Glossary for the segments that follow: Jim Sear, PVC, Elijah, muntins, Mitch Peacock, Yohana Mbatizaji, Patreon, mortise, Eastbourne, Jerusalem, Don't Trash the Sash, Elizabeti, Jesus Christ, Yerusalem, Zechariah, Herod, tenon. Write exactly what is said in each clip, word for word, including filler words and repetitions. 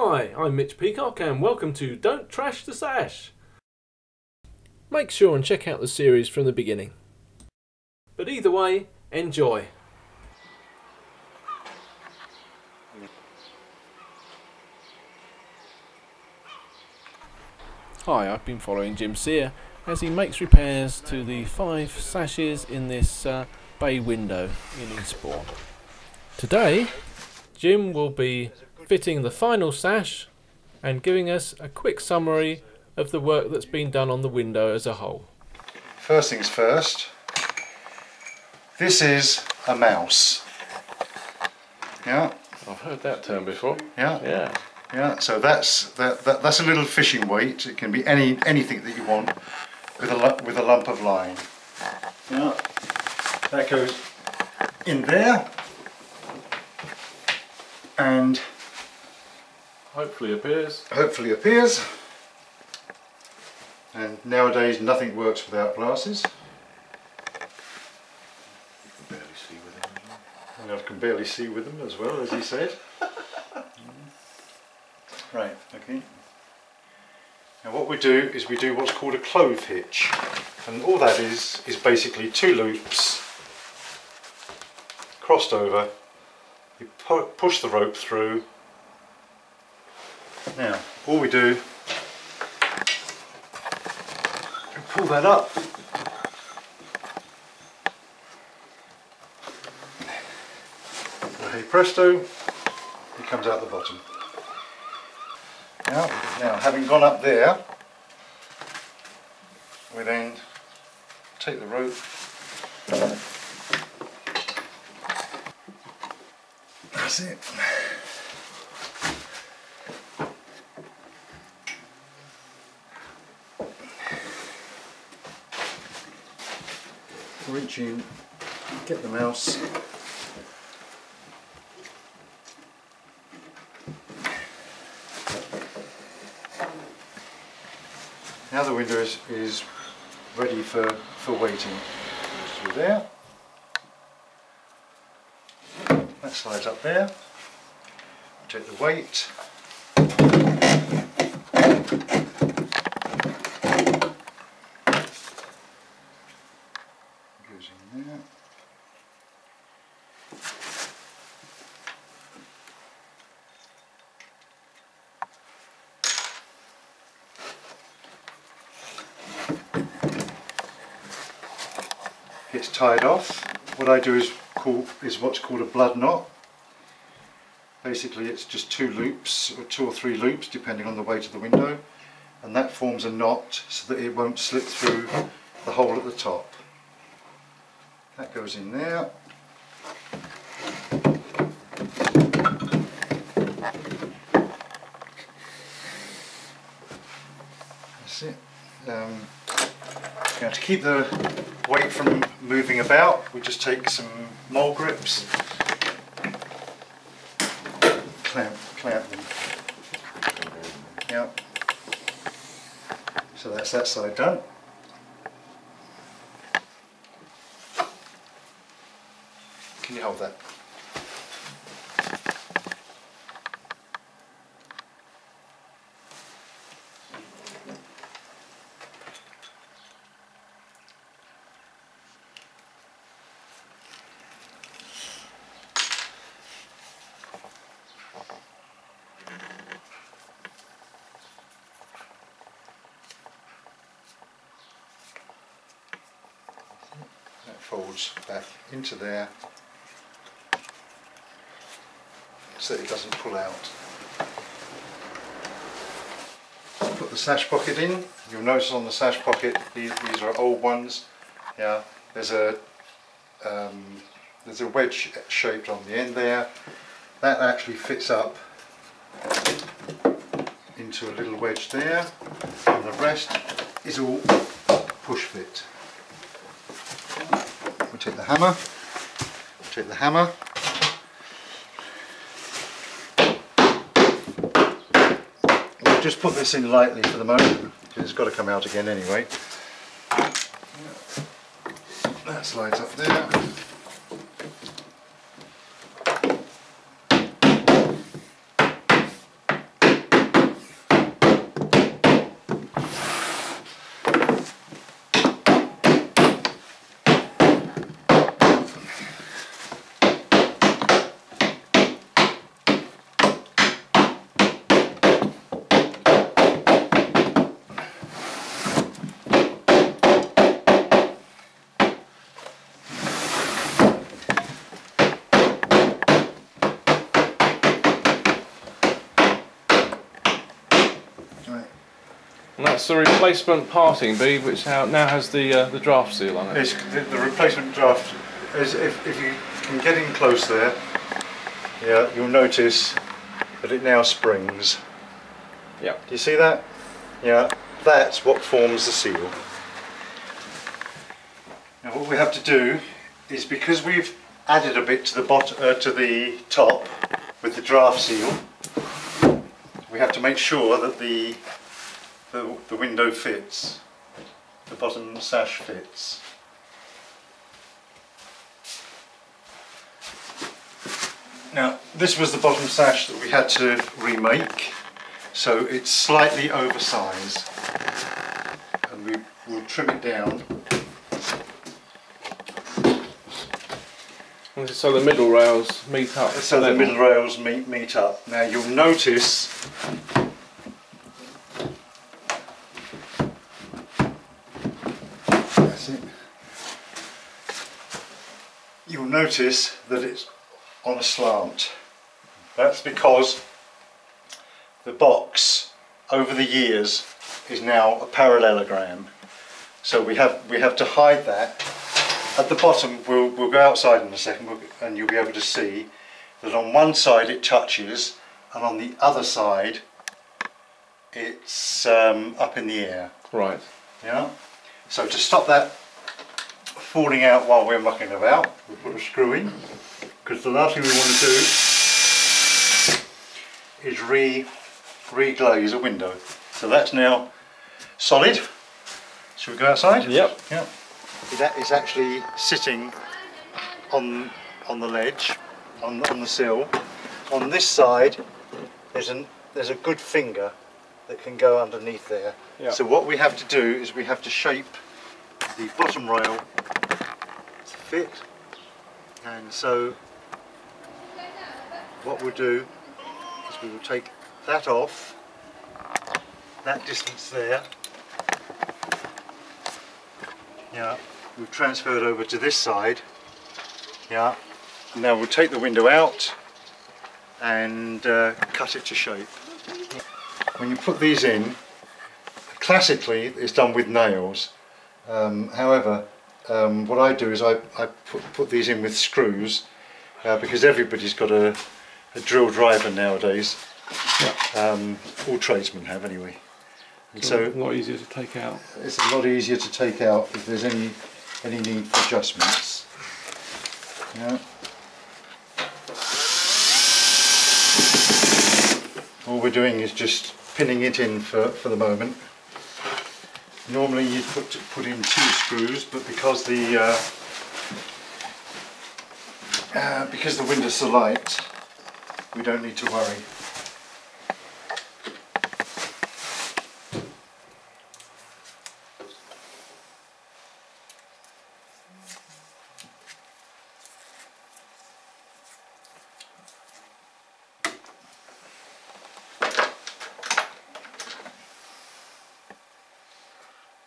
Hi, I'm Mitch Peacock and welcome to Don't Trash the Sash. Make sure and check out the series from the beginning. But either way, enjoy. Hi, I've been following Jim Sear as he makes repairs to the five sashes in this uh, bay window in Eastbourne. Today, Jim will be fitting the final sash and giving us a quick summary of the work that's been done on the window as a whole. First things first, this is a mouse. Yeah. I've heard that term before. Yeah. Yeah. Yeah. So that's that, that that's a little fishing weight. It can be any anything that you want with a with a lump of line. Yeah. That goes in there and hopefully appears. Hopefully appears. And nowadays nothing works without glasses. You can barely see with them as well. And I can barely see with them as well, as he said. Mm-hmm. Right, okay. Now what we do is we do what's called a clove hitch. And all that is, is basically two loops crossed over. You pu push the rope through. Now, all we do, we pull that up, and hey presto, it comes out the bottom. Now, now, having gone up there, we then take the rope, that's it. Reach in, get the mouse, now the window is, is ready for, for waiting. Through there, that slides up there, take the weight, in there. It's tied off. What I do is call is what's called a blood knot. Basically it's just two loops or two or three loops depending on the weight of the window, and that forms a knot so that it won't slip through the hole at the top. That goes in there. That's it. Um, now to keep the weight from moving about, we just take some mole grips, clamp, clamp them. Yep. So that's that side done. Can you hold that? That folds back into there, so it doesn't pull out. Put the sash pocket in. You'll notice on the sash pocket, these, these are old ones. Yeah, there's a um, there's a wedge shaped on the end there. That actually fits up into a little wedge there, and the rest is all push fit. We take the hammer. We take the hammer. Just put this in lightly for the moment because it's got to come out again anyway. That slides up there. And that's the replacement parting bead, which now has the uh, the draft seal on it. It's the, the replacement draft is, if, if you can get in close there, yeah, you'll notice that it now springs. Yeah. Do you see that? Yeah. That's what forms the seal. Now what we have to do is, because we've added a bit to the bottom, uh, to the top with the draft seal, we have to make sure that the The, the window fits, the bottom sash fits. Now this was the bottom sash that we had to remake, so it's slightly oversized, and we will trim it down. So the middle rails meet up. So the middle rails meet, meet up. Now you'll notice You'll notice that it's on a slant. That's because the box over the years is now a parallelogram. So we have we have to hide that. At the bottom, we'll, we'll go outside in a second, and you'll be able to see that on one side it touches, and on the other side it's um, up in the air. Right. Yeah. So to stop that falling out while we're mucking about, we put a screw in, because the last thing we want to do is re re-glaze a window. So that's now solid. Should we go outside? Yep. Yep. That is actually sitting on on the ledge, on on the sill. On this side, there's an there's a good finger that can go underneath there. Yep. So what we have to do is we have to shape the bottom rail to fit, and so what we'll do is we will take that off, that distance there. Yeah, we've transferred over to this side. Yeah, now we'll take the window out and uh, cut it to shape. When you put these in, classically it's done with nails. Um, however, um, what I do is I, I put, put these in with screws, uh, because everybody's got a, a drill driver nowadays. Yeah. Um, all tradesmen have anyway. And so a lot easier to take out. It's a lot easier to take out if there's any any need for adjustments. Yeah. All we're doing is just pinning it in for, for the moment. Normally you'd put, put in two screws, but because the uh, uh, because the windows are light, we don't need to worry.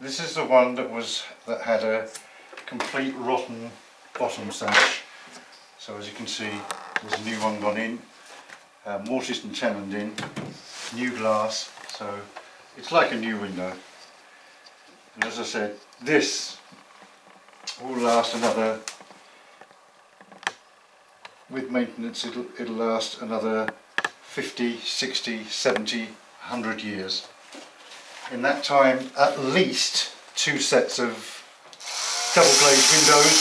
This is the one that was that had a complete rotten bottom sash. So as you can see, there's a new one gone in, uh, mortised and tenoned in, new glass. So it's like a new window. And as I said, this will last another, with maintenance, it'll, it'll last another fifty, sixty, seventy, a hundred years. In that time, at least two sets of double-glazed windows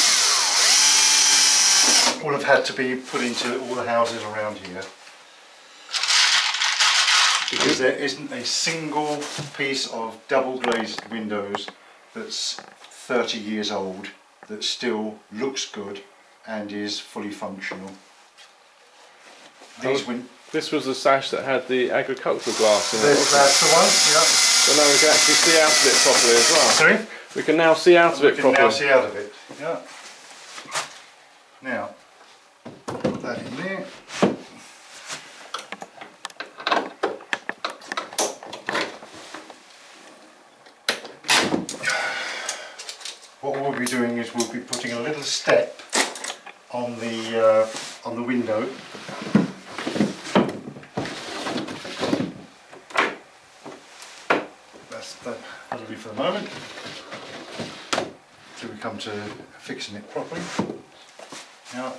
will have had to be put into all the houses around here, because there isn't a single piece of double-glazed windows that's thirty years old that still looks good and is fully functional. These win This was the sash that had the agricultural glass in it. This, that's the one, yeah. So now we can actually see out of it properly as well. Sorry? We can now see out of it properly. We can now see out of it, yeah. Now, put that in there. What we'll be doing is we'll be putting a little step on the, uh, on the window. But that'll be for the moment till we come to fixing it properly. Now,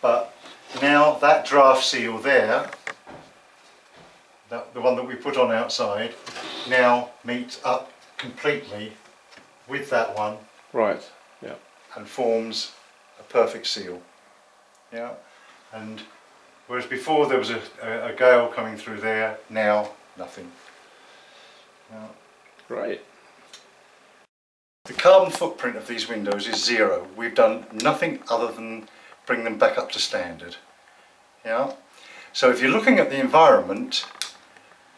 but now that draft seal there, that, the one that we put on outside, now meets up completely with that one. Right. Yeah. And forms a perfect seal. Yeah. And whereas before there was a, a, a gale coming through there, now nothing. Yeah. Right. The carbon footprint of these windows is zero. We've done nothing other than bring them back up to standard. Yeah. So if you're looking at the environment,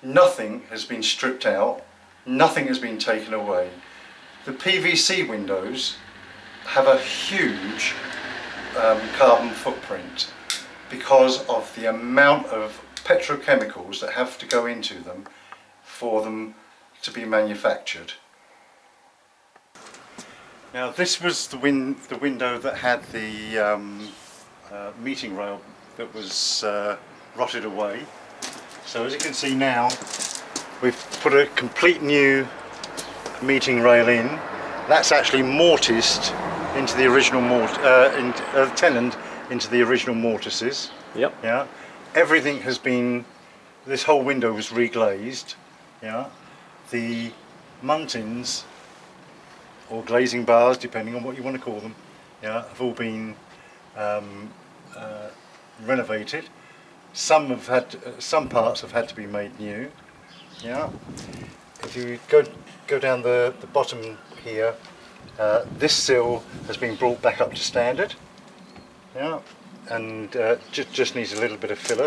nothing has been stripped out, nothing has been taken away. The P V C windows have a huge um, carbon footprint because of the amount of petrochemicals that have to go into them for them to be manufactured. Now this was the, win the window that had the um, uh, meeting rail that was uh, rotted away. So as you can see now, we've put a complete new meeting rail in. That's actually mortised into the original mort uh, in, uh, tenoned into the original mortises. Yep. Yeah. Everything has been. This whole window was reglazed. Yeah. The muntins or glazing bars, depending on what you want to call them, yeah, have all been um, uh, renovated. Some have had to, uh, some parts have had to be made new. Yeah. If you go go down the, the bottom here, uh, this sill has been brought back up to standard. Yeah. And uh, just just needs a little bit of filler.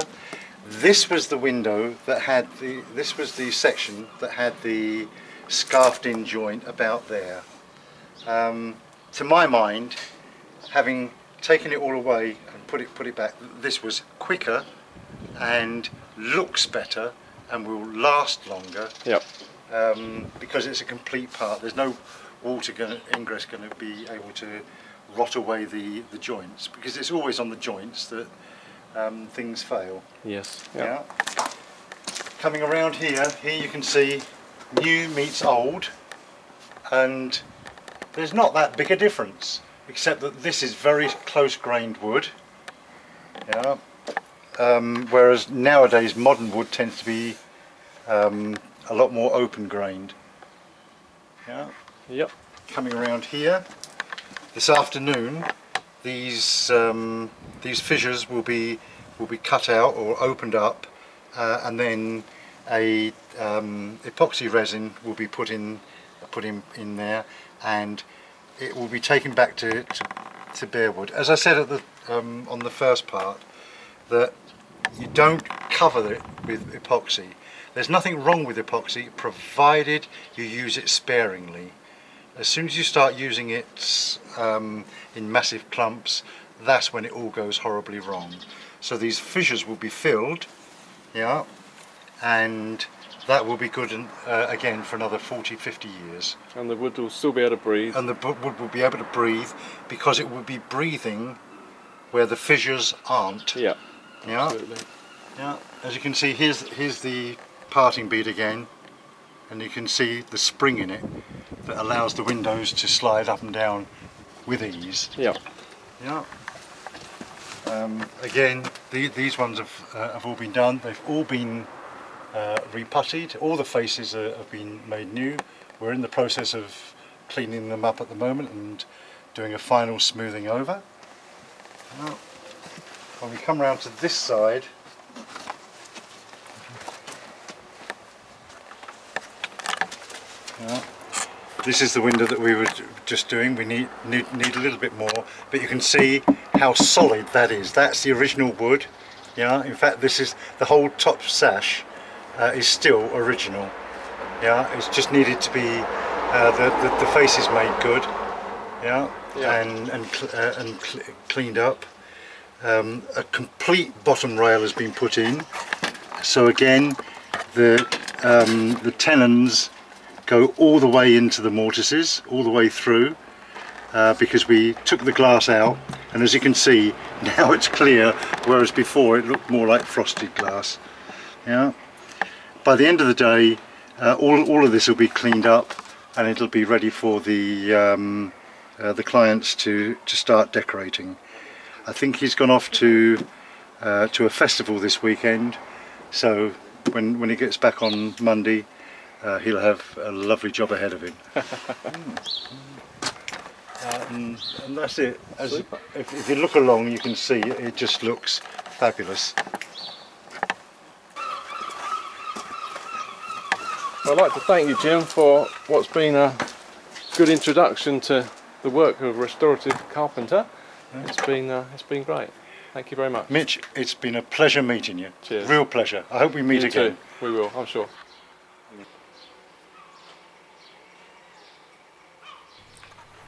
This was the window that had the this was the section that had the scarfed-in joint about there. Um, to my mind, having taken it all away and put it put it back, this was quicker and looks better and will last longer. Yep. Um, because it's a complete part. There's no water gonna, ingress going to be able to rot away the the joints, because it's always on the joints that um, things fail. Yes. Yep. Yeah. Coming around here, here you can see new meets old, and there's not that big a difference, except that this is very close-grained wood. Yeah. Um, whereas nowadays modern wood tends to be um, a lot more open-grained. Yeah. Yep. Coming around here this afternoon, these um, these fissures will be will be cut out or opened up, uh, and then a um, epoxy resin will be put in put in in there, and it will be taken back to to, to bare wood. As I said at the um, on the first part, that you don't cover it with epoxy. There's nothing wrong with epoxy, provided you use it sparingly. As soon as you start using it um, in massive clumps, that's when it all goes horribly wrong. So these fissures will be filled, yeah, and that will be good, and, uh, again, for another forty, fifty years. And the wood will still be able to breathe. And the wood will be able to breathe, because it will be breathing where the fissures aren't. Yeah. Yeah. Absolutely. Yeah. As you can see, here's here's the parting bead again, and you can see the spring in it that allows the windows to slide up and down with ease. Yeah. Yeah. Um, again, the, these ones have uh, have all been done. They've all been uh, reputtied. All the faces are, have been made new. We're in the process of cleaning them up at the moment and doing a final smoothing over. Now, when we come round to this side, now, this is the window that we were just doing. We need, need need a little bit more, but you can see how solid that is. That's the original wood. Yeah. In fact, this is the whole top sash uh, is still original. Yeah. It's just needed to be uh, the, the the face is made good. Yeah. Yeah. and, and, cl uh, and cl cleaned up. Um, a complete bottom rail has been put in, so again the, um, the tenons go all the way into the mortises, all the way through, uh, because we took the glass out, and as you can see now it's clear, whereas before it looked more like frosted glass. Yeah. By the end of the day, Uh, all, all of this will be cleaned up and it'll be ready for the um, uh, the clients to, to start decorating. I think he's gone off to uh, to a festival this weekend, so when, when he gets back on Monday uh, he'll have a lovely job ahead of him. mm. Uh, and, and that's it. As, if, if you look along you can see it, it just looks fabulous. I'd like to thank you, Jim, for what's been a good introduction to the work of a restorative carpenter. It's been uh, it's been great. Thank you very much, Mitch. It's been a pleasure meeting you. Cheers. Real pleasure. I hope we meet you again. Too. We will, I'm sure.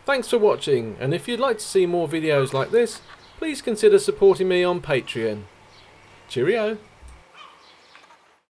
Thanks for watching, and if you'd like to see more videos like this, please consider supporting me on Patreon. Cheerio.